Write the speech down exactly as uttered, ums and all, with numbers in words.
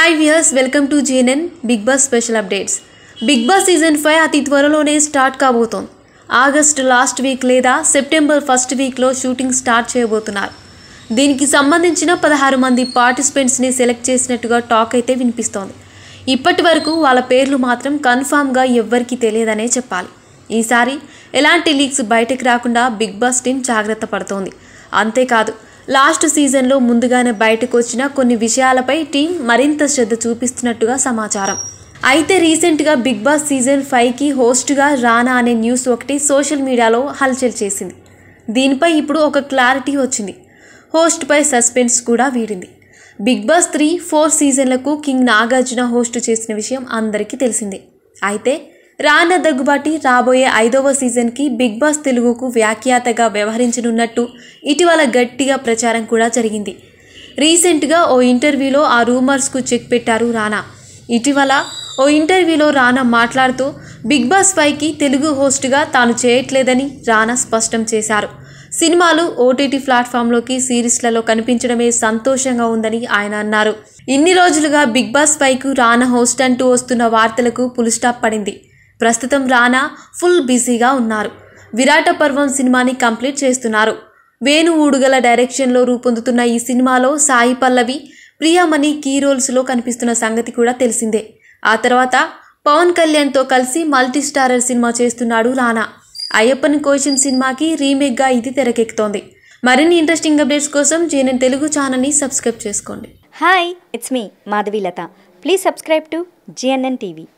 Hi viewers, welcome to GNN big boss special updates. Big boss season five అతి త్వరలోనే start కాబోతోంది. August last week లేదా September first వీక్లో shooting start చేయబోతున్నారు. దీనికి సంబంధించిన పదహారు మంది పార్టిసిపెంట్స్ని సెలెక్ట్ చేసినట్టుగా టాక్ అయితే వినిపిస్తోంది. ఇప్పటి వరకు వాళ్ళ పేర్లు మాత్రం కన్ఫామ్గా ఎవ్వరికీ తెలియదనే చెప్పాలి. ఈసారి ఎలాంటి లీక్స్ బయటకు రాకుండా బిగ్ బాస్ టీం జాగ్రత్త పడుతోంది. అంతేకాదు, లాస్ట్ సీజన్లో ముందుగానే బయటకు వచ్చిన కొన్ని విషయాలపై టీం మరింత శ్రద్ధ చూపిస్తున్నట్టుగా సమాచారం. అయితే రీసెంట్గా బిగ్ బాస్ సీజన్ ఫైవ్కి హోస్ట్గా రానా అనే న్యూస్ ఒకటి సోషల్ మీడియాలో హల్చల్ చేసింది. దీనిపై ఇప్పుడు ఒక క్లారిటీ వచ్చింది. హోస్ట్పై సస్పెన్స్ కూడా వీడింది. బిగ్ బాస్ త్రీ ఫోర్ సీజన్లకు కింగ్ నాగార్జున హోస్ట్ చేసిన విషయం అందరికీ తెలిసిందే. అయితే రానా దగ్గుబాటి రాబోయే ఐదవ సీజన్కి బిగ్ బాస్ తెలుగుకు వ్యాఖ్యాతగా వ్యవహరించనున్నట్టు ఇటీవల గట్టిగా ప్రచారం కూడా జరిగింది. రీసెంట్గా ఓ ఇంటర్వ్యూలో ఆ రూమర్స్కు చెక్ పెట్టారు రానా. ఇటీవల ఓ ఇంటర్వ్యూలో రానా మాట్లాడుతూ బిగ్ బాస్ ఫైవ్కి తెలుగు హోస్ట్గా తాను చేయట్లేదని రానా స్పష్టం చేశారు. సినిమాలు ఓటీటీ ప్లాట్ఫామ్లోకి సిరీస్లలో కనిపించడమే సంతోషంగా ఉందని ఆయన అన్నారు. ఇన్ని రోజులుగా బిగ్ బాస్ ఫైవ్కు రానా హోస్ట్ అంటూ వస్తున్న వార్తలకు ఫుల్ స్టాప్ పడింది. ప్రస్తుతం రానా ఫుల్ బిజీగా ఉన్నారు. విరాట పర్వం సినిమాని కంప్లీట్ చేస్తున్నారు. వేణు ఊడుగల డైరెక్షన్లో రూపొందుతున్న ఈ సినిమాలో సాయి పల్లవి, ప్రియామణి కీ రోల్స్లో కనిపిస్తున్న సంగతి కూడా తెలిసిందే. ఆ తర్వాత పవన్ కళ్యాణ్తో కలిసి మల్టీ స్టారర్ సినిమా చేస్తున్నాడు రానా. అయ్యప్పన్ కోశం సినిమాకి రీమేక్గా ఇది తెరకెక్కుతోంది. మరిన్ని ఇంట్రెస్టింగ్ అప్డేట్స్ కోసం జీఎన్ఎన్ తెలుగు ఛానల్ని సబ్స్క్రైబ్ చేసుకోండి. Hi, it's me Madhavi Latha. Please subscribe to GNN TV.